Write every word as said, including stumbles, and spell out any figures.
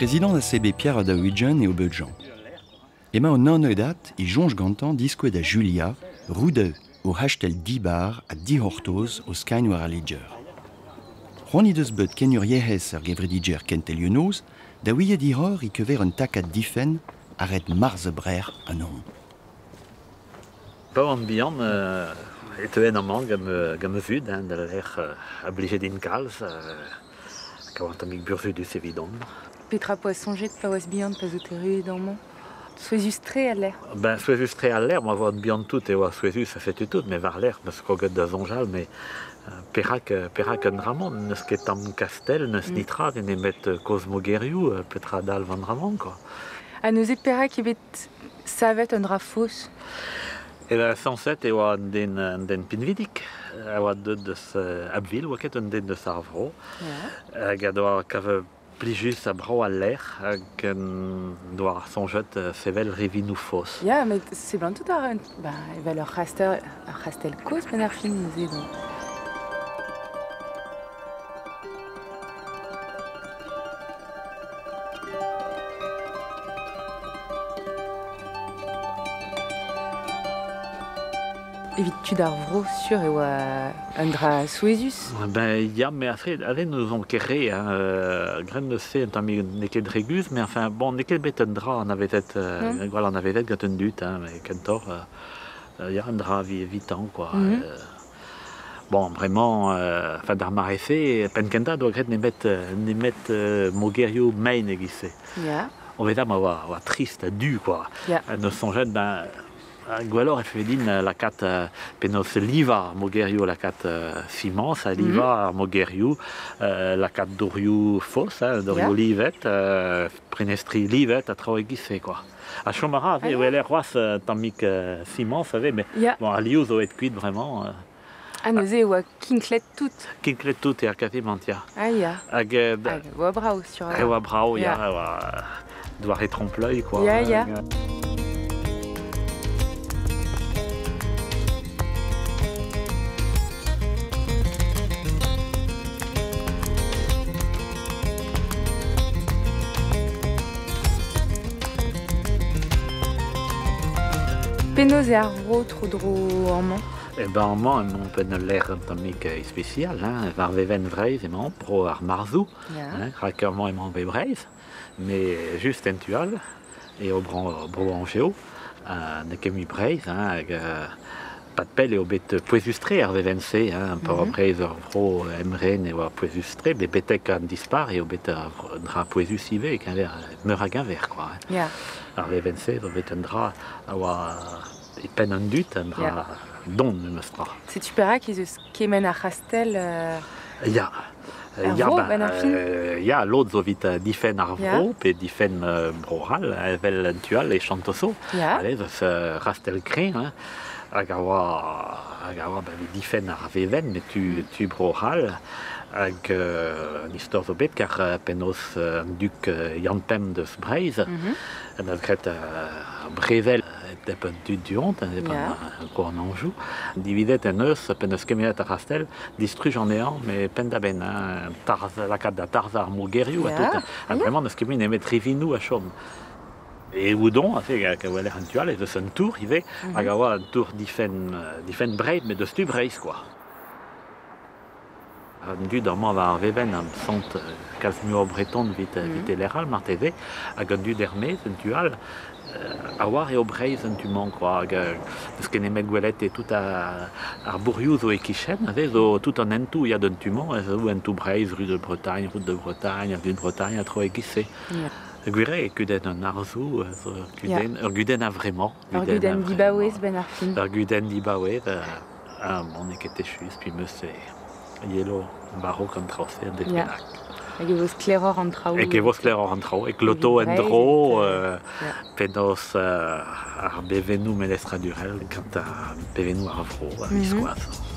Président da C B Pierre Dawidjan et au Beudjan. Ema o non edat, i jonge gantan disque da Julia, rude o hachtel dibar a di hortoz o skain war a ledger. Roni deus beut kenur yehes ar gevrediger kentel yenoz, da ouye di hor i kever un takat difen arret marze brer an hon. Pau an bihan etoen an man gam e vud, da l'er obligé din kalz, kawant amik burzud eus evidon. Petra poa sonjet pao as bihan paz o terri edan man? Souezus tre a l'air? Ben, souezus tre a l'air, ma voa bihan tout eo a souezus a setu tout, me var l'air, ma skoget da zonjal, me perak an ramon, neus ket am kastel, neus nitra, ne met kozmo geriou, petra dal van ramon, quoi. A neuze perak ebet savet an rafos? E la sanset eo a den pinvidik, a oa deud deus abvil, oa ket un den deus arvro, hag a doa kave plijus a brao a l'air, hag doa ar sonjet sevel revinou fos. Ya, met seblant tout ar un, ba, evel ar rastel koz ben ar fin neuze edo. Evitu d'ar vro sur eo an dra souezus? Ben, ya, me ale nous on kere, gren ne se ent ami neket reguz, mais enfin, bon, neket bet an dra, an avetet, gwal an avetet gat un dut, mais kentor, ya, an dra vitan, quoi. Bon, vraiment, enfin, d'ar marese, pen kenta doa gret nemet mo gerio mein egise. Ya. On veda ma oa trist, du, quoi. Ya. Neus sonjet, ben, ou alors, elle fait dire la carte Penos Liva, Mogerio, la carte Simans, Liva, Mogerio, la carte Dorio Foss, Dorio Livette, Prenestri Livette, à Traoguissé, quoi. À Chomara, où elle est roi, Tamik Simans, mais bon, à Lioz, où elle est cuite vraiment. À Nozé, où elle kinklet tout. Kinklet tout, et à Café Mantia. Ah, ya. À Geb. Ou à Brao, sur la. Ou à Brao, ya. Doit rétrompe l'œil, quoi. Ya, ya. Penaos eo ar vro tro dro an man? Eh ben an man, an pen l'air tamik especial, var veven vreiz emañ pro ar marzou, rak ar man emañ ve vreiz, mais just entual, eo bro an geo, ne kemi vreiz, pat pel eo bet poezustre ar veven se, par vreiz ar vro emren eo ar poezustre, bet betek an dispar eo bet dra poezus ive, meur hag an ver, quoi. Ar vevense, eo bet an dra a oa epen an dut, an dra don n'eus tra. Setu perak ez eus kemen ar rastel ar vro ben ar fin? Ya, l'od zo vit difen ar vro, pe difen broral, evel entual e chantoso. Ale, eus rastel kre, hag a oa difen ar veven, tu broral, hag an istor zo bet, kar penaos an duk jantem deus breiz, en az gret brevel ep an dut du hont, ep an anjou, dividet en eus, penaos kemenet ar rastel, distruj an ean, me pen da ben, lakat da tarzar mo geriou, hag vreman eus kemenet emet revinou a chom. E oudon, hag a oa l'air an tual, ez eus an tour, ive, hag a oa an tour difen breiz, met eus tu breiz, quoi. An dud an man war veven an sant kalzmio breton vit eleral marteze, hag an dud ermez entual a war eo breiz entuman, quoi. Eus ken emet gwelet e tout ar bourioù zo e kichen, zo tout an entou ya d'entuman, zo entou breiz, rue de Bretagne, route de Bretagne, rue de Bretagne, a tro egise. Gwire e guden an arzou, ur guden a vremañ. Ur guden dibaouez ben ar fin. Ur guden dibaouez, an eket echus, pi meus e... Ielo barok an traoze an depenak. Hag evoz kleror an trao. Hag evoz kleror an trao, hag loto en dro, penaos ar bevenou melestra durel, gant ar bevenou ar vro, ar miskoaz.